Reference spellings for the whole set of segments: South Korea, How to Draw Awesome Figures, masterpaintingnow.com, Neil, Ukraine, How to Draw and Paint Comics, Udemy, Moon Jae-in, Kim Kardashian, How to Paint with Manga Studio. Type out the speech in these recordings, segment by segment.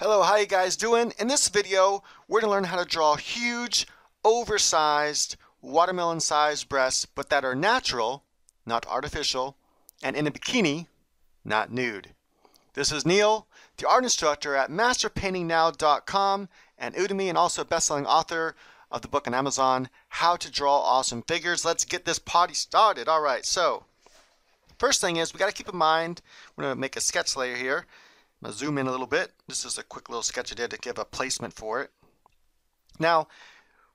Hello, how you guys doing? In this video, we're gonna learn how to draw huge, oversized, watermelon-sized breasts, but that are natural, not artificial, and in a bikini, not nude. This is Neil, the art instructor at masterpaintingnow.com and Udemy, and also best-selling author of the book on Amazon, How to Draw Awesome Figures. Let's get this party started. All right, so first thing is we gotta keep in mind, we're gonna make a sketch layer here. I'm going to zoom in a little bit. This is a quick little sketch I did to give a placement for it. Now,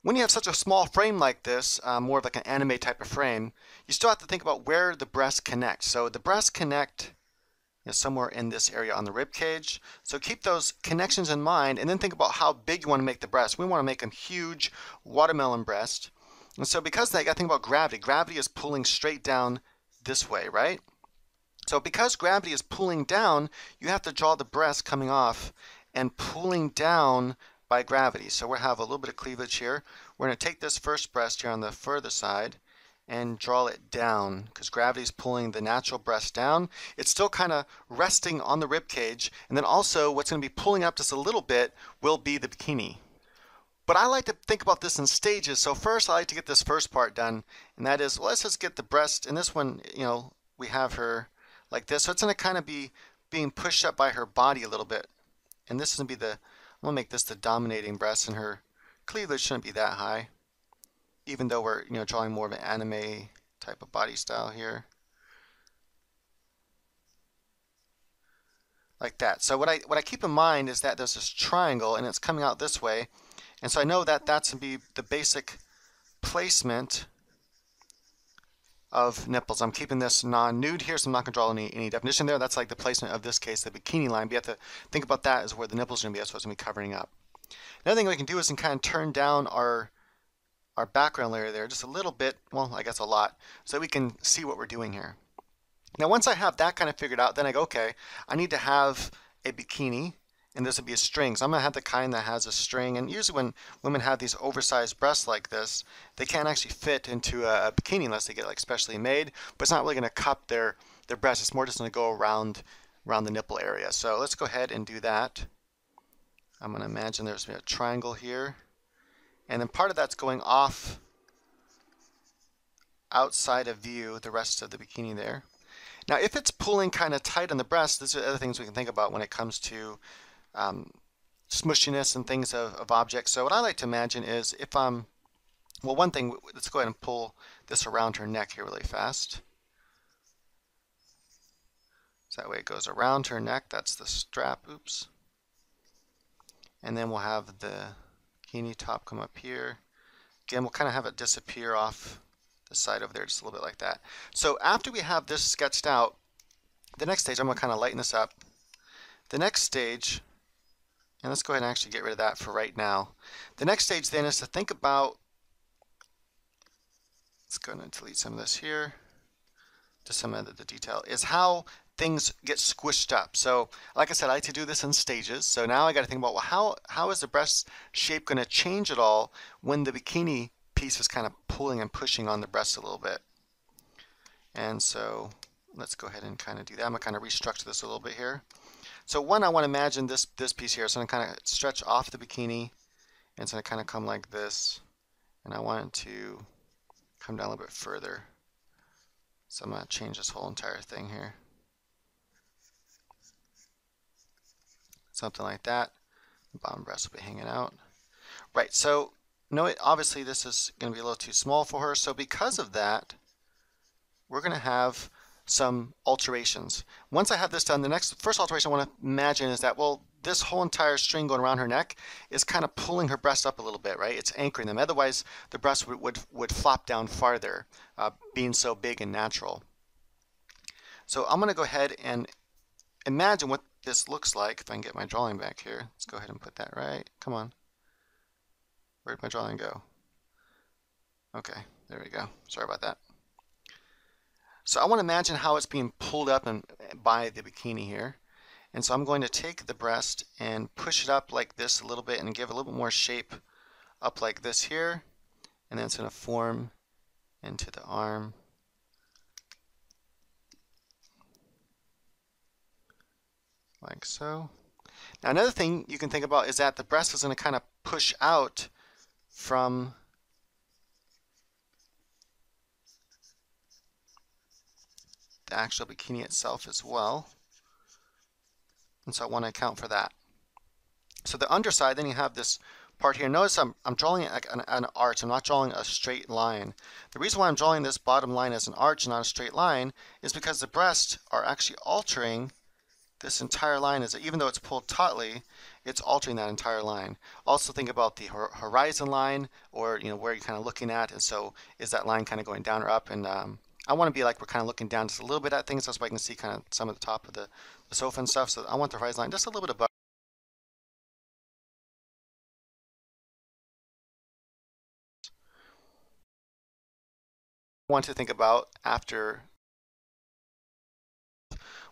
when you have such a small frame like this, more of like an anime type of frame, you still have to think about where the breasts connect. So the breasts connect is somewhere in this area on the rib cage. So keep those connections in mind and then think about how big you want to make the breasts. We want to make them huge watermelon breasts. And so because of that, you got to think about gravity. Gravity is pulling straight down this way, right? So because gravity is pulling down, you have to draw the breast coming off and pulling down by gravity. So we'll have a little bit of cleavage here. We're going to take this first breast here on the further side and draw it down because gravity is pulling the natural breast down. It's still kind of resting on the rib cage. And then also what's going to be pulling up just a little bit will be the bikini. But I like to think about this in stages. So first I like to get this first part done. And that is, well, let's just get the breast. And this one, you know, we have her like this, so it's gonna kind of be being pushed up by her body a little bit, and this is gonna be the, I'm gonna make this the dominating breast, and her cleavage shouldn't be that high, even though we're, you know, drawing more of an anime type of body style here, like that. So what I keep in mind is that there's this triangle, and it's coming out this way, and so I know that that's gonna be the basic placement of nipples. I'm keeping this non-nude here, so I'm not gonna draw any definition there. That's like the placement of this case, the bikini line, but you have to think about that as where the nipples are gonna be. That's what's gonna be covering up. Another thing we can do is kind of turn down our background layer there just a little bit, well, I guess a lot, so we can see what we're doing here. Now, once I have that kind of figured out, then I go, okay, I need to have a bikini, and this would be a string. So I'm gonna have the kind that has a string, and usually when women have these oversized breasts like this, they can't actually fit into a bikini unless they get like specially made, but it's not really gonna cup their breasts. It's more just gonna go around the nipple area. So let's go ahead and do that. I'm gonna imagine there's a triangle here, and then part of that's going off outside of view, the rest of the bikini there. Now, if it's pulling kind of tight on the breast, these are other things we can think about when it comes to smushiness and things of objects. So what I like to imagine is if I'm, well, one thing, let's go ahead and pull this around her neck here really fast. So that way it goes around her neck. That's the strap, oops. And then we'll have the bikini top come up here. Again, we'll kind of have it disappear off the side over there just a little bit like that. So after we have this sketched out, the next stage, I'm gonna kind of lighten this up. The next stage, and let's go ahead and actually get rid of that for right now. The next stage then is to think about, let's go ahead and delete some of this here, just some of the detail, is how things get squished up. So like I said, I like to do this in stages. So now I gotta think about, well, how is the breast shape gonna change at all when the bikini piece is kind of pulling and pushing on the breast a little bit? And so let's go ahead and kind of do that. I'm gonna kind of restructure this a little bit here. So one, I want to imagine this piece here. So I'm going to kind of stretch off the bikini, and it's going to kind of come like this, and I want it to come down a little bit further. So I'm going to change this whole entire thing here. Something like that. The bottom breast will be hanging out. Right, so no, obviously this is going to be a little too small for her, so because of that, we're going to have some alterations. Once I have this done, the next first alteration I want to imagine is that, well, this whole entire string going around her neck is kind of pulling her breasts up a little bit, right? It's anchoring them. Otherwise, the breasts would flop down farther, being so big and natural. So I'm going to go ahead and imagine what this looks like. If I can get my drawing back here, let's go ahead and put that right. Come on. Where'd my drawing go? Okay, there we go. Sorry about that. So I want to imagine how it's being pulled up and by the bikini here. And so I'm going to take the breast and push it up like this a little bit and give a little bit more shape up like this here. And then it's going to form into the arm. Like so. Now another thing you can think about is that the breast is going to kind of push out from the actual bikini itself as well. And so I want to account for that. So the underside, then you have this part here. Notice I'm drawing like an arch. I'm not drawing a straight line. The reason why I'm drawing this bottom line as an arch and not a straight line is because the breasts are actually altering this entire line. Even though it's pulled tautly, it's altering that entire line. Also think about the horizon line, or where you're kind of looking at, and so is that line kind of going down or up? And I want to be like we're kind of looking down just a little bit at things. That's why I can see kind of some of the top of the sofa and stuff. So I want the horizon line just a little bit above. Want to think about after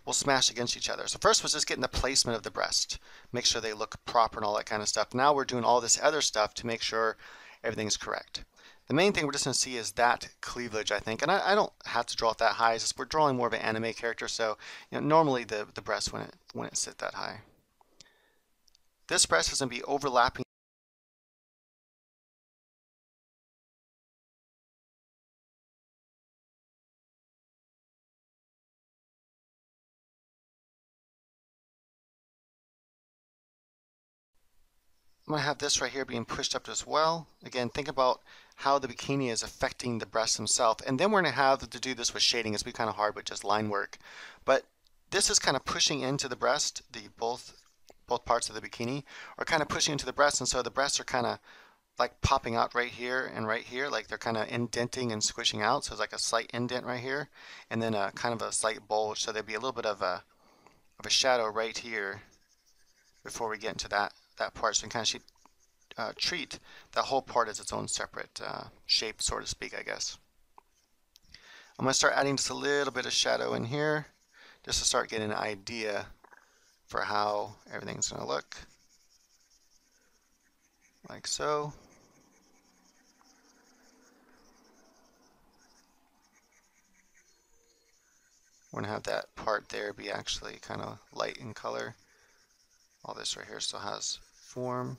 will smash against each other. So first was just getting the placement of the breast, make sure they look proper and all that kind of stuff. Now we're doing all this other stuff to make sure everything's correct. The main thing we're just going to see is that cleavage, I think, and I don't have to draw it that high. It's just we're drawing more of an anime character, so normally the breast wouldn't sit that high. This breast is going to be overlapping. I'm going to have this right here being pushed up as well. Again, think about how the bikini is affecting the breasts themselves. And then we're going to have to do this with shading. It's going to be kind of hard with just line work. But this is kind of pushing into the breast, both parts of the bikini are kind of pushing into the breast. And so the breasts are kind of like popping out right here and right here. Like they're kind of indenting and squishing out. So it's like a slight indent right here and then a kind of a slight bulge. So there'd be a little bit of a shadow right here before we get into that part, so we can kind of treat that whole part as its own separate shape, so to speak, I guess. I'm going to start adding just a little bit of shadow in here, just to start getting an idea for how everything's going to look. Like so. We're going to have that part there be actually kind of light in color. All this right here still has form.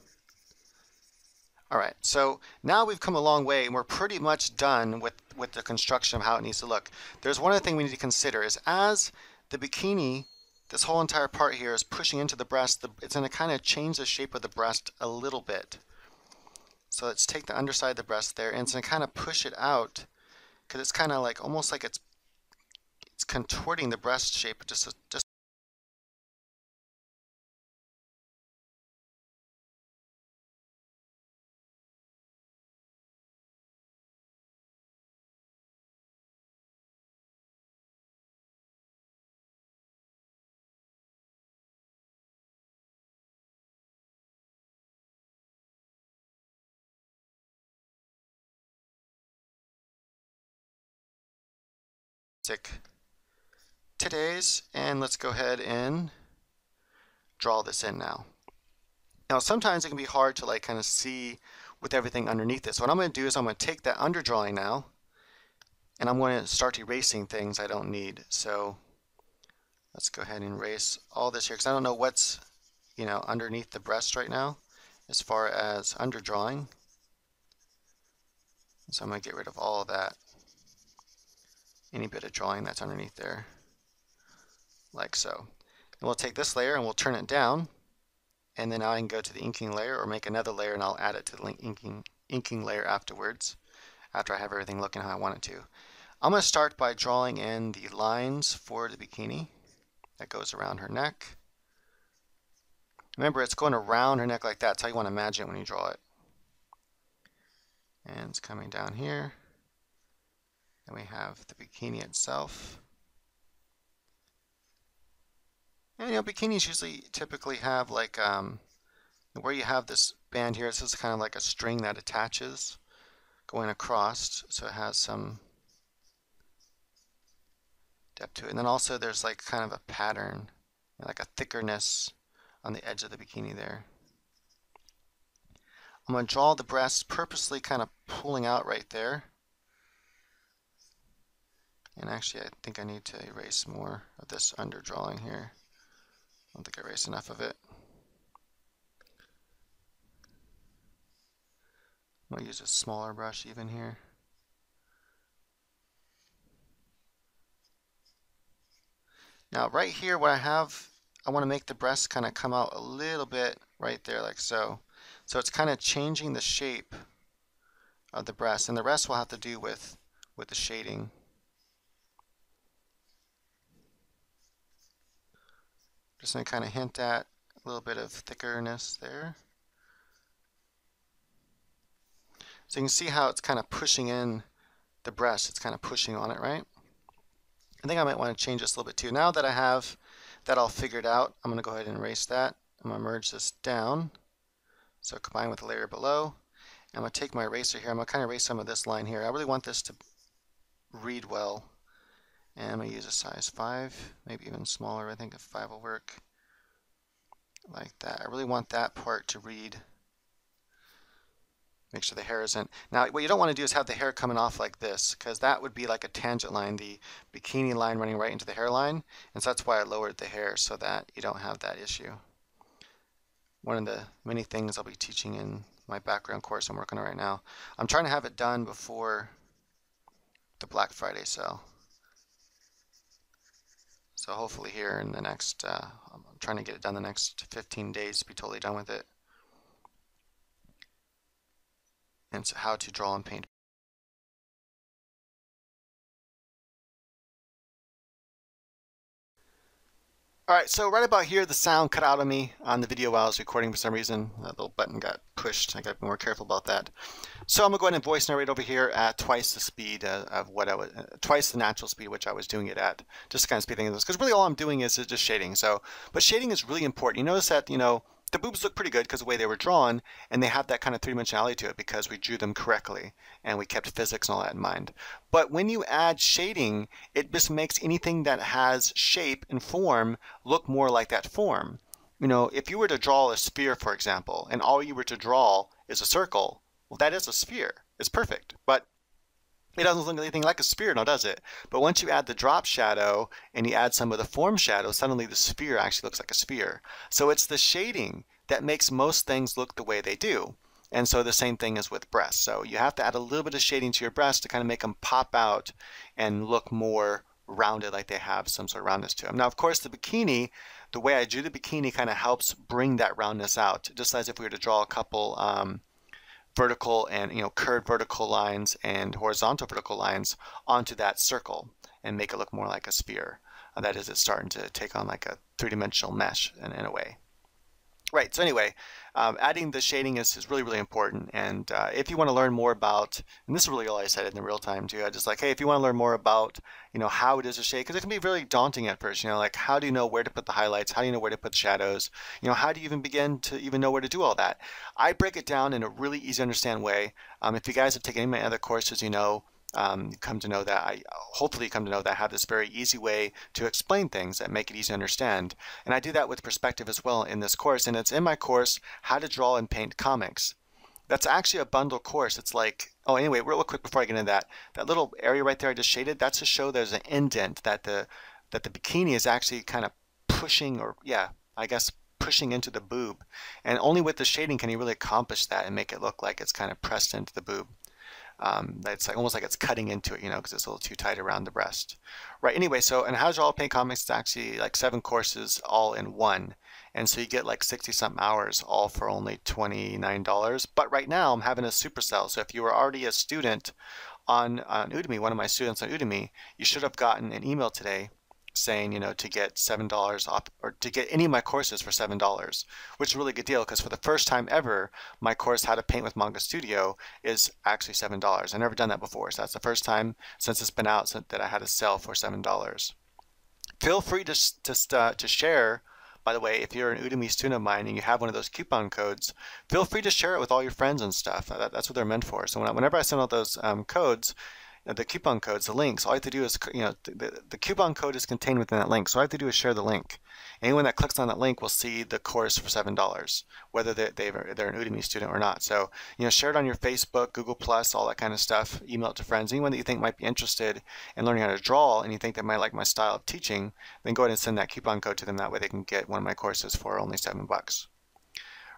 All right, so now we've come a long way and we're pretty much done with the construction of how it needs to look. There's one other thing we need to consider is as the bikini, this whole entire part here is pushing into the breast, it's gonna kind of change the shape of the breast a little bit. So let's take the underside of the breast there and it's gonna kind of push it out because it's kind of like, almost like it's contorting the breast shape just today's, and let's go ahead and draw this in now. Now sometimes it can be hard to like kind of see with everything underneath this. What I'm going to do is I'm going to take that underdrawing now and I'm going to start erasing things I don't need. So let's go ahead and erase all this here because I don't know what's underneath the breast right now as far as underdrawing. So I'm going to get rid of all of that. Any bit of drawing that's underneath there, like so. And we'll take this layer and we'll turn it down, and then I can go to the inking layer or make another layer and I'll add it to the inking layer afterwards, after I have everything looking how I want it to. I'm going to start by drawing in the lines for the bikini that goes around her neck. Remember, it's going around her neck like that. That's how you want to imagine it when you draw it. And it's coming down here. And we have the bikini itself. And bikinis typically have like, where you have this band here, this is kind of like a string that attaches going across, so it has some depth to it. And then also there's like kind of a pattern, like a thickness on the edge of the bikini there. I'm going to draw the breast purposely kind of pulling out right there. And actually, I think I need to erase more of this underdrawing here. I don't think I erased enough of it. I'll use a smaller brush even here. Now right here what I have, I want to make the breast kind of come out a little bit right there like so. So it's kind of changing the shape of the breast, and the rest will have to do with the shading. Just going to kind of hint at a little bit of thickerness there. So you can see how it's kind of pushing in the breast. It's kind of pushing on it, right? I think I might want to change this a little bit too. Now that I have that all figured out, I'm going to go ahead and erase that. I'm going to merge this down. So combine with the layer below. I'm going to take my eraser here. I'm going to kind of erase some of this line here. I really want this to read well. And I'm going to use a size 5, maybe even smaller. I think a 5 will work like that. I really want that part to read. Make sure the hair isn't. Now, what you don't want to do is have the hair coming off like this, because that would be like a tangent line, the bikini line running right into the hairline. And so that's why I lowered the hair, so that you don't have that issue. One of the many things I'll be teaching in my background course I'm working on right now. I'm trying to have it done before the Black Friday sale. So hopefully here in the next, I'm trying to get it done the next 15 days to be totally done with it. And so How to Draw and Paint. Alright, so right about here the sound cut out of me on the video while I was recording for some reason. That little button got pushed. I gotta be more careful about that. So I'm gonna go ahead and voice narrate over here at twice the speed of what I was, twice the natural speed which I was doing it at. Just to kind of speed things up, because really all I'm doing is just shading. So, but shading is really important. You notice that, you know, the boobs look pretty good because of the way they were drawn, and they have that kind of three-dimensionality to it because we drew them correctly and we kept physics and all that in mind. But when you add shading, it just makes anything that has shape and form look more like that form. You know, if you were to draw a sphere, for example, and all you were to draw is a circle, well, that is a sphere. It's perfect. But it doesn't look anything like a sphere now, does it? But once you add the drop shadow and you add some of the form shadow, suddenly the sphere actually looks like a sphere. So it's the shading that makes most things look the way they do. And so the same thing is with breasts. So you have to add a little bit of shading to your breasts to kind of make them pop out and look more rounded, like they have some sort of roundness to them. Now, of course, the bikini, the way I drew the bikini kind of helps bring that roundness out, just as if we were to draw a couple vertical and, you know, curved vertical lines and horizontal vertical lines onto that circle and make it look more like a sphere. That is, it's starting to take on like a three-dimensional mesh in a way. Right, so anyway, adding the shading is really, really important. And if you want to learn more about, and this is really all I said in the real time too, I just like, hey, if you want to learn more about, you know, how it is to shade, because it can be really daunting at first, you know, like how do you know where to put the highlights? How do you know where to put shadows? You know, how do you even begin to even know where to do all that? I break it down in a really easy to understand way. If you guys have taken any of my other courses, you know, come to know that hopefully you come to know that I have this very easy way to explain things that make it easy to understand. And I do that with perspective as well in this course, and it's in my course, How to Draw and Paint Comics. That's actually a bundle course. It's like, oh, anyway, real quick before I get into that, that little area right there I just shaded, that's to show there's an indent that the bikini is actually kind of pushing, or yeah, I guess pushing into the boob. And only with the shading can you really accomplish that and make it look like it's kind of pressed into the boob. It's like, almost like it's cutting into it, you know, because it's a little too tight around the breast. Right, anyway, so, and How to Draw and Paint Comics is actually like 7 courses all in one. And so you get like 60-something hours all for only $29. But right now I'm having a super sale. So if you were already a student on Udemy, one of my students on Udemy, you should have gotten an email today saying, you know, to get $7 off, or to get any of my courses for $7, which is a really good deal because for the first time ever, my course How to Paint with Manga Studio is actually $7. I've never done that before, so that's the first time since it's been out that I had a sale for $7. Feel free to share. By the way, if you're an Udemy student of mine and you have one of those coupon codes, feel free to share it with all your friends and stuff. That's what they're meant for. So whenever I send out those codes, the coupon codes, the links, all I have to do is, you know, the coupon code is contained within that link, so all I have to do is share the link. Anyone that clicks on that link will see the course for $7, whether they're an Udemy student or not. So, you know, share it on your Facebook, Google+, all that kind of stuff, email it to friends. Anyone that you think might be interested in learning how to draw and you think they might like my style of teaching, then go ahead and send that coupon code to them. That way they can get one of my courses for only $7.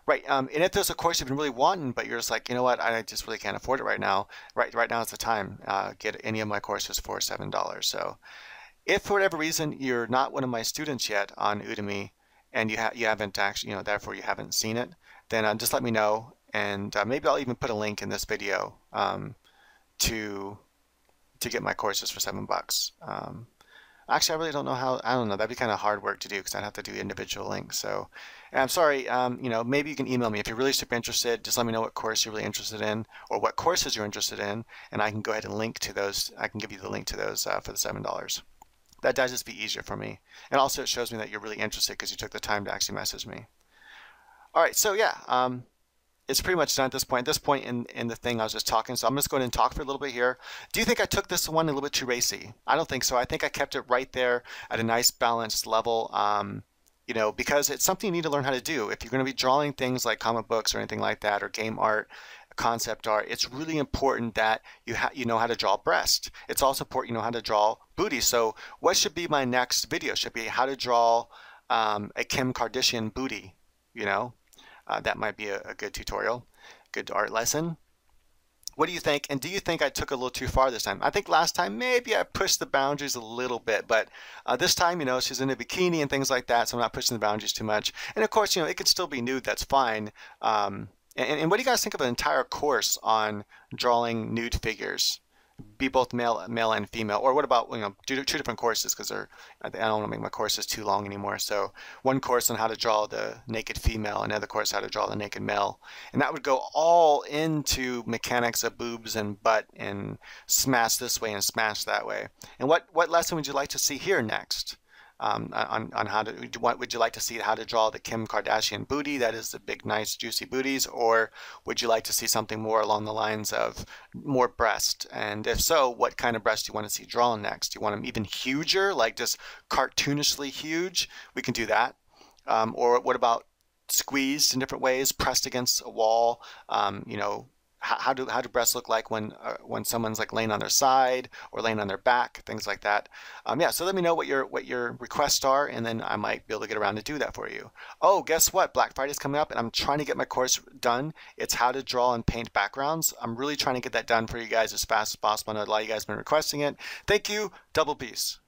Right. And if there's a course you've been really wanting, but you're just like, you know what, I just really can't afford it right now. Right now is the time. Get any of my courses for $7. So if for whatever reason you're not one of my students yet on Udemy and you haven't actually, you know, therefore you haven't seen it, then just let me know. And maybe I'll even put a link in this video to get my courses for $7. Actually, I really don't know how. I don't know. That'd be kind of hard work to do because I'd have to do individual links. So, and I'm sorry. You know, maybe you can email me if you're really super interested. Just let me know what course you're really interested in, or what courses you're interested in, and I can go ahead and link to those. I can give you the link to those for the $7. That does just be easier for me, and also it shows me that you're really interested because you took the time to actually message me. All right. So yeah. It's pretty much done at this point. At this point in the thing I was just talking, so I'm just going to talk for a little bit here. Do you think I took this one a little bit too racy? I don't think so. I think I kept it right there at a nice balanced level, you know, because it's something you need to learn how to do. If you're going to be drawing things like comic books or anything like that, or game art, concept art, it's really important that you know how to draw breast. It's also important you know how to draw booty. So what should be my next video? Should be how to draw a Kim Kardashian booty, you know? That might be a good tutorial, good art lesson. What do you think? And do you think I took a little too far this time? I think last time maybe I pushed the boundaries a little bit, but this time, you know, she's in a bikini and things like that, so I'm not pushing the boundaries too much. And of course, you know, it could still be nude. That's fine. And what do you guys think of an entire course on drawing nude figures? Be both male and female, or what about, you know, two different courses, because I don't want to make my courses too long anymore. So one course on how to draw the naked female, another course how to draw the naked male, and that would go all into mechanics of boobs and butt and smash this way and smash that way. And what lesson would you like to see here next? On how to, what would you like to see, how to draw the Kim Kardashian booty, that is the big nice juicy booties, or would you like to see something more along the lines of more breast? And if so, what kind of breast do you want to see drawn next? Do you want them even huger, like just cartoonishly huge? We can do that. Or what about squeezed in different ways, pressed against a wall, you know, how do breasts look like when someone's like laying on their side or laying on their back, things like that. Yeah, so let me know what your requests are, and then I might be able to get around to do that for you. Oh, guess what? Black Friday's coming up, and I'm trying to get my course done. It's how to draw and paint backgrounds. I'm really trying to get that done for you guys as fast as possible. I know a lot of you guys have been requesting it. Thank you. Double peace.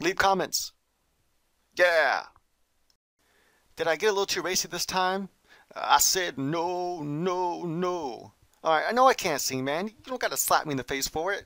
Leave comments. Yeah. Did I get a little too racy this time? I said no. All right, I know I can't sing, man. You don't got to slap me in the face for it.